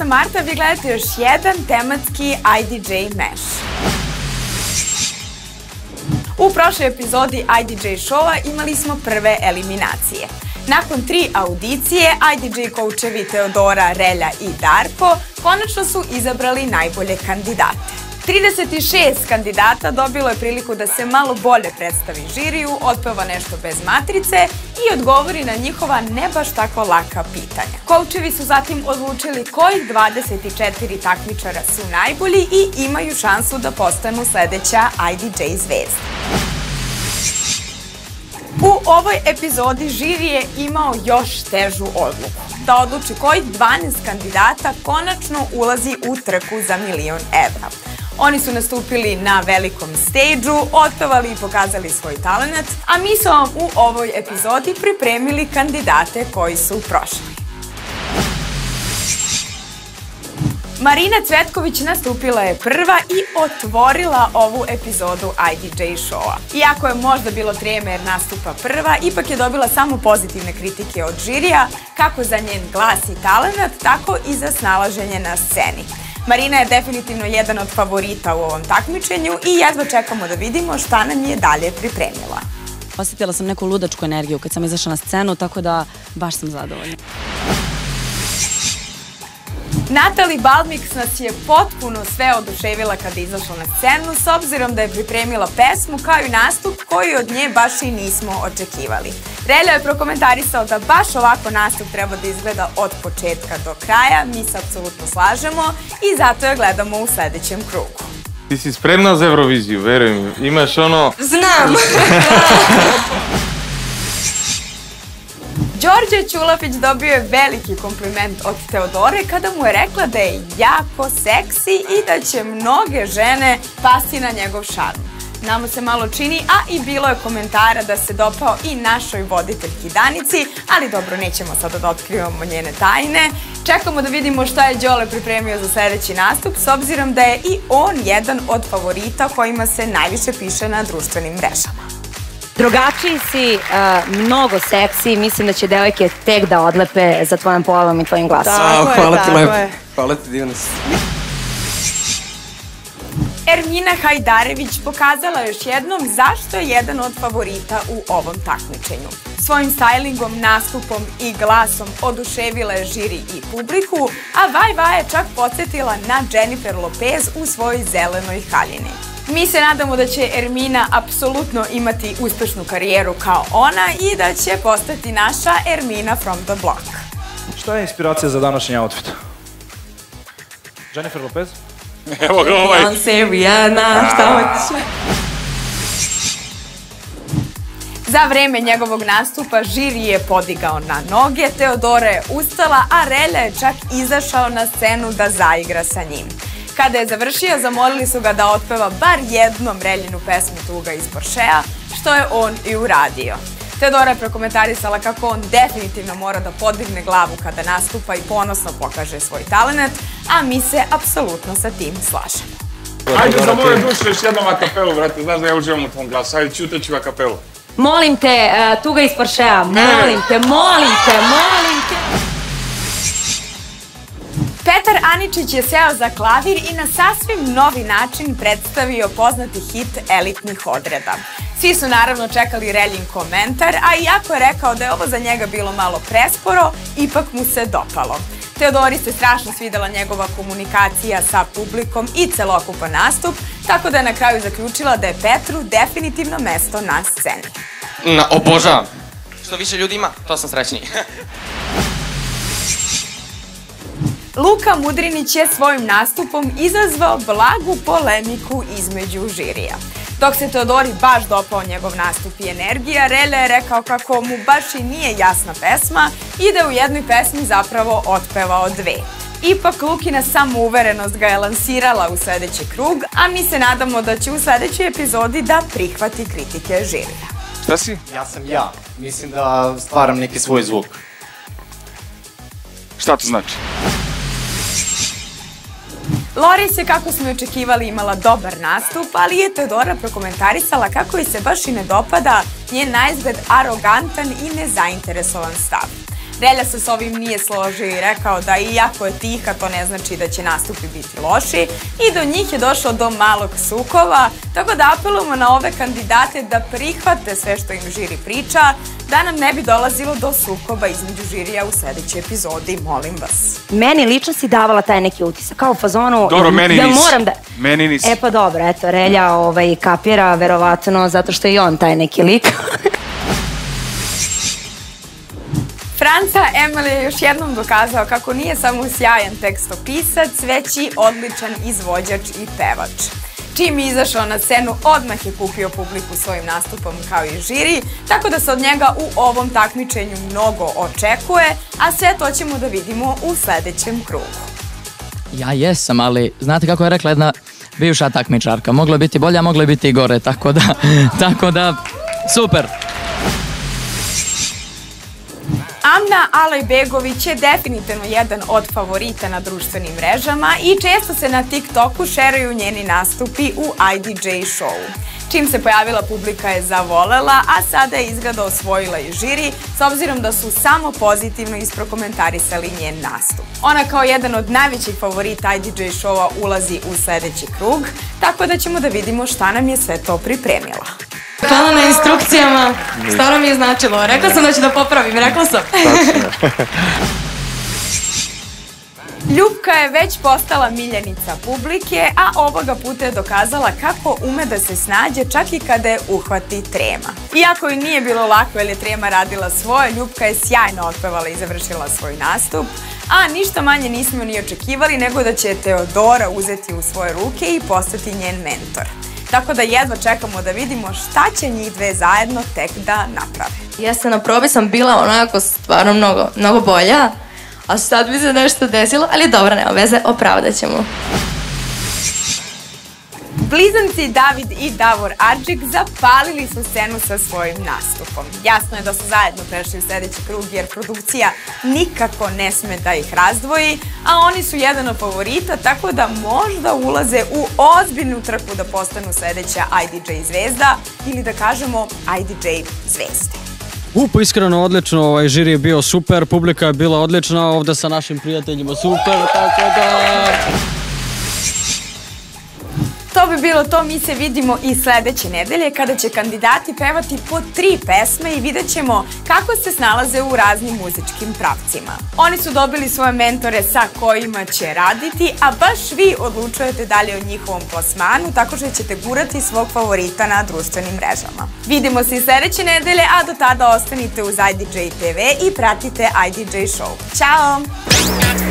sam Marta, vi gledate još jedan tematski IDJ Mash. U prošloj epizodi IDJ showa imali smo prve eliminacije. Nakon 3 audicije, IDJ coachevi Teodora, Relja i Darko konačno su izabrali najbolje kandidate. 36 kandidata dobilo je priliku da se malo bolje predstavi žiriju, otpeva nešto bez matrice i odgovori na njihova ne baš tako laka pitanja. Coachevi su zatim odlučili koji 24 takmičara su najbolji i imaju šansu da postanu sljedeća IDJ zvezda. U ovoj epizodi žiri je imao još težu odluku, da odluči koji 12 kandidata konačno ulazi u trku za £1.000.000. Oni su nastupili na velikom stage-u, otpevali i pokazali svoj talent, a mi smo vam u ovoj epizodi pripremili kandidate koji su prošli. Marina Cvetković nastupila je prva i otvorila ovu epizodu IDJ showa. Iako je možda bilo treme jer nastupa prva, ipak je dobila samo pozitivne kritike od žirija, kako za njen glas i talenat, tako i za snalaženje na sceni. Marina je definitivno jedan od favorita u ovom takmičenju i jedva čekamo da vidimo šta nam je dalje pripremila. Osjetila sam neku ludačku energiju kad sam izašla na scenu, tako da baš sam zadovoljna. Natali Balmiks nas je potpuno sve oduševila kada je izašla na scenu, s obzirom da je pripremila pesmu kao i nastup koji od nje baš i nismo očekivali. Relja je prokomentarisao da baš ovako nastup treba da izgleda od početka do kraja, mi se apsolutno slažemo i zato je gledamo u sljedećem krugu. Ti si spremna za Euroviziju, verujem, imaš ono... Znam! Đorđe Ćulapić dobio je veliki kompliment od Teodore kada mu je rekla da je jako seksi i da će mnoge žene pasti na njegov šarm. Nama se malo čini, a i bilo je komentara da se dopao i našoj voditeljki Danici, ali dobro, nećemo sada da otkrivamo njene tajne. Čekamo da vidimo šta je Đole pripremio za sljedeći nastup, s obzirom da je i on jedan od favorita kojima se najviše piše na društvenim mrežama. Drugačiji si, mnogo seksi, mislim da će devojke tek da odlepe za tvojom pojavom i tvojim glasom. Tako je, tako je. Hvala ti lepo, hvala ti divno si. Ermina Hajdarević pokazala još jednom zašto je jedan od favorita u ovom takmičenju. Svojim stylingom, nastupom i glasom oduševila je žiri i publiku, a Vajva je čak podsjetila na Jennifer Lopez u svojoj zelenoj haljini. Mi se nadamo da će Ermina apsolutno imati uspešnu karijeru kao ona i da će postati naša Ermina from the block. Šta je inspiracija za današnji outfit? Jennifer Lopez? Evo ga ovaj! Beyoncé, Rihanna, šta hoćeš? Za vreme njegovog nastupa žiri je podigao na noge, Teodora je ustala, a Relja je čak izašao na scenu da zaigra sa njim. Kada je završio, zamolili su ga da otpeva bar jednom Reljinu pesmu Tuga iz Porschea, što je on i uradio. Teodora je prokomentarisala kako on definitivno mora da podigne glavu kada nastupa i ponosno pokaže svoj talent, a mi se apsolutno sa tim slažemo. Ajde za moje duše još jednom a kapelu, brate, znaš da ja uživam u tvom glasu, ajde čutat ću a kapelu. Molim te, Tuga iz Porschea, molim te, molim te, molim te. Petar Aničić je seo za klavir i na sasvim novi način predstavio poznati hit elitnih odreda. Svi su naravno čekali Reljin komentar, a iako je rekao da je ovo za njega bilo malo presporo, ipak mu se dopalo. Teodori se strašno svidela njegova komunikacija sa publikom i celokupan nastup, tako da je na kraju zaključila da je Petru definitivno mesto na sceni. Obožavam! Što više ljudi ima, to sam srećniji. Luka Mudrinić je svojim nastupom izazvao blagu polemiku između žirija. Dok se Teodori baš dopao njegov nastup i energija, Relja je rekao kako mu baš i nije jasna pesma i da je u jednoj pesmi zapravo otpevao dve. Ipak Lukina samouverenost ga je lansirala u sljedeći krug, a mi se nadamo da će u sljedećoj epizodi da prihvati kritike žirija. Šta si? Ja sam ja. Mislim da stvaram neki svoj zvuk. Šta to znači? Loris je, kako smo i očekivali, imala dobar nastup, ali je Teodora prokomentarisala kako joj se baš i ne dopada njen na izgled arogantan i nezainteresovan stav. Relja se s ovim nije složio i rekao da iako je tiha, to ne znači da će nastupi biti loši i do njih je došlo do malog sukova, tako da apelujemo na ove kandidate da prihvate sve što im žiri priča, da nam ne bi dolazilo do sukoba između žirija u sljedećoj epizodi, molim vas. Meni lično si davala taj neki utisak, kao u fazonu... Dobro, meni nisi. E pa dobro, eto, Relja kapira, verovatno, zato što je i on taj neki lik. Franca Emel je još jednom dokazao kako nije samo sjajan tekstopisac, već i odličan izvođač i pevač. Čim je izašao na scenu, odmah je kupio publiku svojim nastupom kao i žiri, tako da se od njega u ovom takmičenju mnogo očekuje, a sve to ćemo da vidimo u sljedećem krugu. Ja jesam, ali znate kako je rekla jedna bivša takmičarka, moglo je biti bolje, a moglo je biti i gore, tako da, super! Amna Alajbegović je definitivno jedan od favorita na društvenim mrežama i često se na TikToku šeruju njeni nastupi u IDJ showu. Čim se pojavila, publika je zavolela, a sada je izgleda osvojila i žiri, s obzirom da su samo pozitivno isprokomentarisali njen nastup. Ona kao jedan od najvećih favorita IDJ showa ulazi u sljedeći krug, tako da ćemo da vidimo šta nam je sve to pripremila. Hvala na instrukcijama, stvarno mi je značilo. Rekla sam da ću da popravim, rekla sam. Ljupka je već postala miljenica publike, a ovoga puta je dokazala kako ume da se snađe čak i kada je uhvati trema. Iako joj nije bilo lako jer je trema radila svoje, Ljupka je sjajno otpevala i završila svoj nastup. A ništa manje nismo ni očekivali nego da će Teodora uzeti u svoje ruke i postati njen mentor. Tako da jedva čekamo da vidimo šta će njih dve zajedno tek da naprave. Jeste, na probi sam bila onako stvarno mnogo bolja, a sad bi se nešto desilo, ali dobro, nema veze, opravdat ćemo. Blizanci David i Davor Adžik zapalili su scenu sa svojim nastupom. Jasno je da su zajedno prešli u sljedeći krug jer produkcija nikako ne sme da ih razdvoji, a oni su jedan od favorita, tako da možda ulaze u ozbiljnu trku da postanu sljedeća IDJ zvezda ili da kažemo IDJ zvezde. Pa iskreno odlično, žiri je bio super, publika je bila odlična, ovdje sa našim prijateljima super, tako da... To bi bilo to, mi se vidimo i sljedeće nedelje kada će kandidati pevati po 3 pesme i vidjet ćemo kako se snalaze u raznim muzičkim pravcima. Oni su dobili svoje mentore sa kojima će raditi, a baš vi odlučujete dalje o njihovom plasmanu tako što ćete gurati svog favorita na društvenim mrežama. Vidimo se i sljedeće nedelje, a do tada ostanite uz IDJ TV i pratite IDJ show. Ćao!